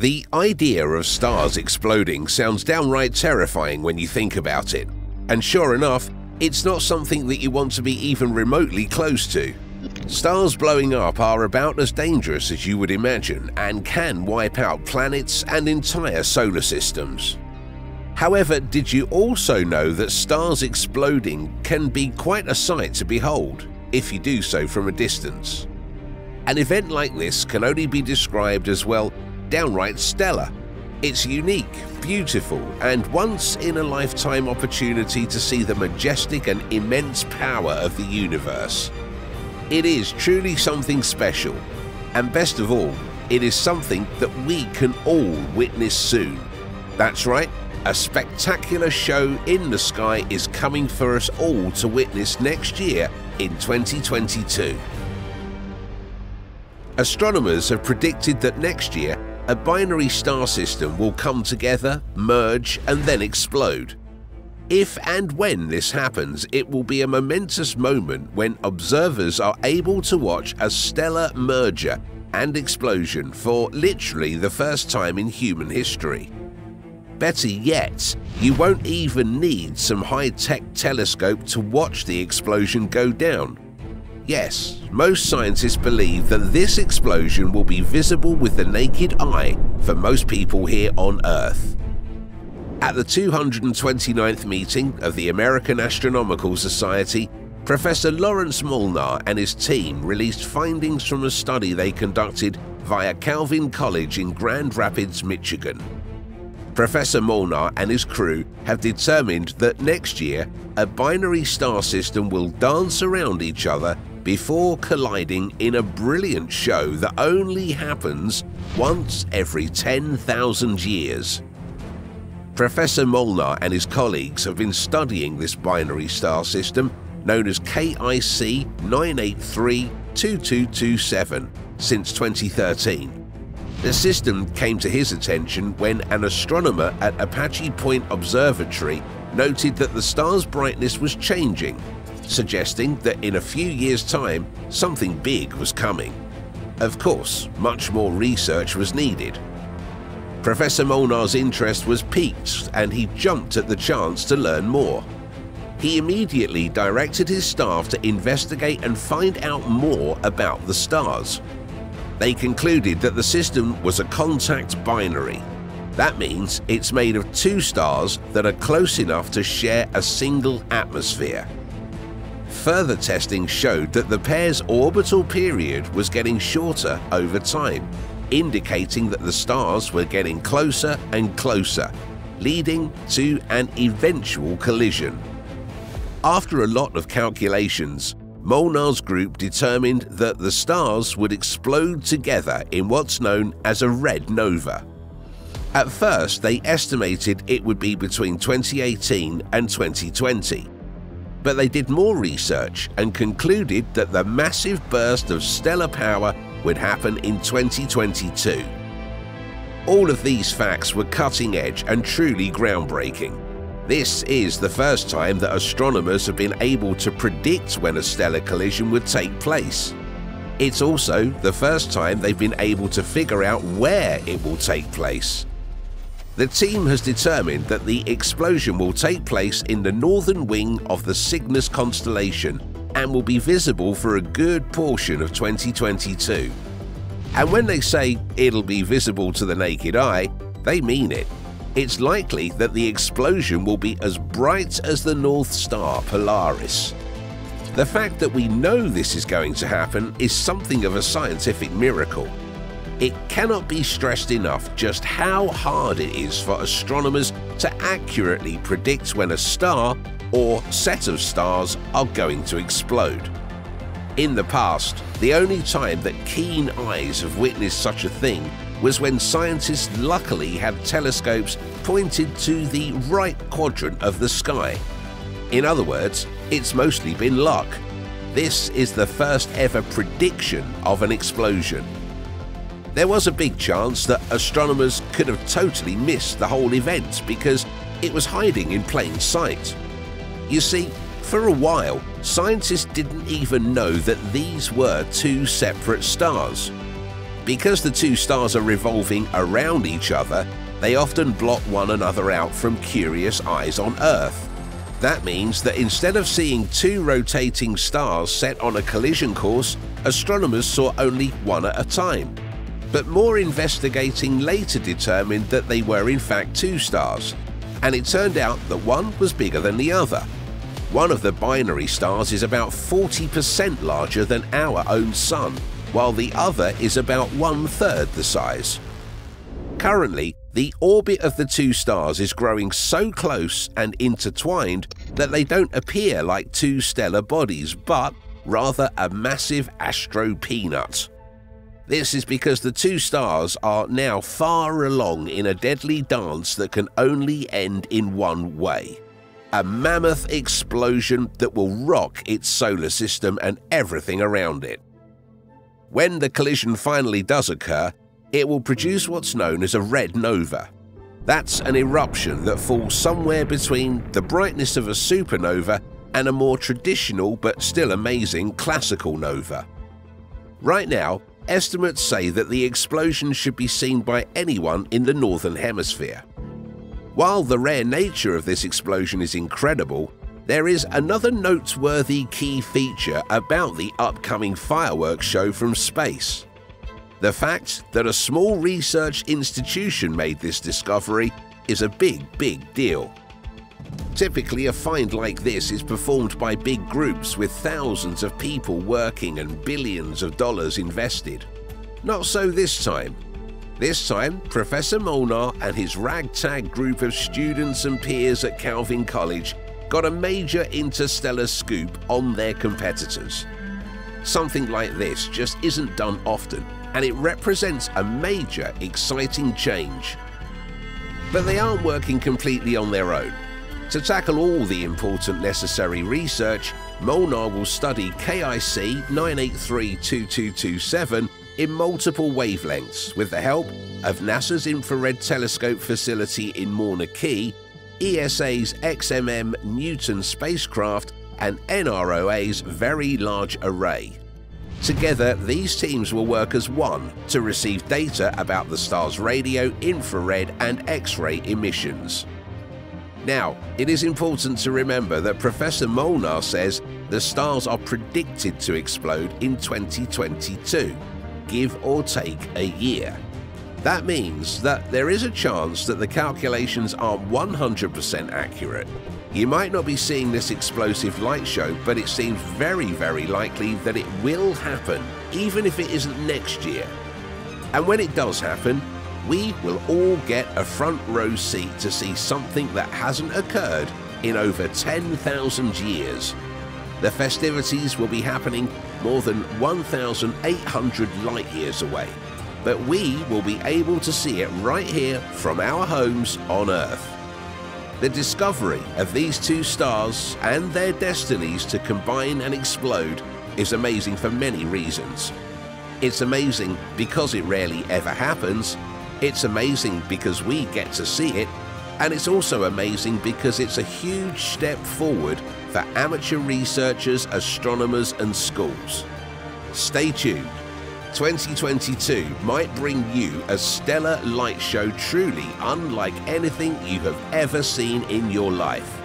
The idea of stars exploding sounds downright terrifying when you think about it, and sure enough, it's not something that you want to be even remotely close to. Stars blowing up are about as dangerous as you would imagine and can wipe out planets and entire solar systems. However, did you also know that stars exploding can be quite a sight to behold if you do so from a distance? An event like this can only be described as, well, downright stellar. It's unique, beautiful, and once-in-a-lifetime opportunity to see the majestic and immense power of the universe. It is truly something special, and best of all, it is something that we can all witness soon. That's right, a spectacular show in the sky is coming for us all to witness next year in 2022. Astronomers have predicted that next year, a binary star system will come together, merge, and then explode. If and when this happens, it will be a momentous moment when observers are able to watch a stellar merger and explosion for literally the first time in human history. Better yet, you won't even need some high-tech telescope to watch the explosion go down. Yes, most scientists believe that this explosion will be visible with the naked eye for most people here on Earth. At the 229th meeting of the American Astronomical Society, Professor Lawrence Molnar and his team released findings from a study they conducted via Calvin College in Grand Rapids, Michigan. Professor Molnar and his crew have determined that next year, a binary star system will dance around each other before colliding in a brilliant show that only happens once every 10,000 years. Professor Molnar and his colleagues have been studying this binary star system, known as KIC 9832227, since 2013. The system came to his attention when an astronomer at Apache Point Observatory noted that the star's brightness was changing, suggesting that in a few years' time, something big was coming. Of course, much more research was needed. Professor Molnar's interest was piqued, and he jumped at the chance to learn more. He immediately directed his staff to investigate and find out more about the stars. They concluded that the system was a contact binary. That means it's made of two stars that are close enough to share a single atmosphere. Further testing showed that the pair's orbital period was getting shorter over time, indicating that the stars were getting closer and closer, leading to an eventual collision. After a lot of calculations, Molnar's group determined that the stars would explode together in what's known as a red nova. At first, they estimated it would be between 2018 and 2020. But they did more research and concluded that the massive burst of stellar power would happen in 2022. All of these facts were cutting edge and truly groundbreaking. This is the first time that astronomers have been able to predict when a stellar collision would take place. It's also the first time they've been able to figure out where it will take place. The team has determined that the explosion will take place in the northern wing of the Cygnus constellation and will be visible for a good portion of 2022. And when they say it'll be visible to the naked eye, they mean it. It's likely that the explosion will be as bright as the North Star Polaris. The fact that we know this is going to happen is something of a scientific miracle. It cannot be stressed enough just how hard it is for astronomers to accurately predict when a star or set of stars are going to explode. In the past, the only time that keen eyes have witnessed such a thing was when scientists luckily had telescopes pointed to the right quadrant of the sky. In other words, it's mostly been luck. This is the first ever prediction of an explosion. There was a big chance that astronomers could have totally missed the whole event because it was hiding in plain sight. You see, for a while, scientists didn't even know that these were two separate stars. Because the two stars are revolving around each other, they often blot one another out from curious eyes on Earth. That means that instead of seeing two rotating stars set on a collision course, astronomers saw only one at a time. But more investigating later determined that they were in fact two stars, and it turned out that one was bigger than the other. One of the binary stars is about 40% larger than our own Sun, while the other is about 1/3 the size. Currently, the orbit of the two stars is growing so close and intertwined that they don't appear like two stellar bodies, but rather a massive astro peanut. This is because the two stars are now far along in a deadly dance that can only end in one way. A mammoth explosion that will rock its solar system and everything around it. When the collision finally does occur, it will produce what's known as a red nova. That's an eruption that falls somewhere between the brightness of a supernova and a more traditional but still amazing classical nova. Right now, estimates say that the explosion should be seen by anyone in the Northern Hemisphere. While the rare nature of this explosion is incredible, there is another noteworthy key feature about the upcoming fireworks show from space. The fact that a small research institution made this discovery is a big deal. Typically, a find like this is performed by big groups with thousands of people working and billions of dollars invested. Not so this time. This time, Professor Molnar and his ragtag group of students and peers at Calvin College got a major interstellar scoop on their competitors. Something like this just isn't done often, and it represents a major, exciting change. But they aren't working completely on their own. To tackle all the important necessary research, Molnar will study KIC 9832227 in multiple wavelengths with the help of NASA's Infrared Telescope facility in Mauna Kea, ESA's XMM-Newton spacecraft, and NROA's Very Large Array. Together, these teams will work as one to receive data about the star's radio, infrared, and X-ray emissions. Now, it is important to remember that Professor Molnar says the stars are predicted to explode in 2022, give or take a year. That means that there is a chance that the calculations aren't 100% accurate. You might not be seeing this explosive light show, but it seems very likely that it will happen, even if it isn't next year. And when it does happen, we will all get a front row seat to see something that hasn't occurred in over 10,000 years. The festivities will be happening more than 1,800 light years away, but we will be able to see it right here from our homes on Earth. The discovery of these two stars and their destinies to combine and explode is amazing for many reasons. It's amazing because it rarely ever happens, it's amazing because we get to see it, and it's also amazing because it's a huge step forward for amateur researchers, astronomers, and schools. Stay tuned. 2022 might bring you a stellar light show truly unlike anything you have ever seen in your life.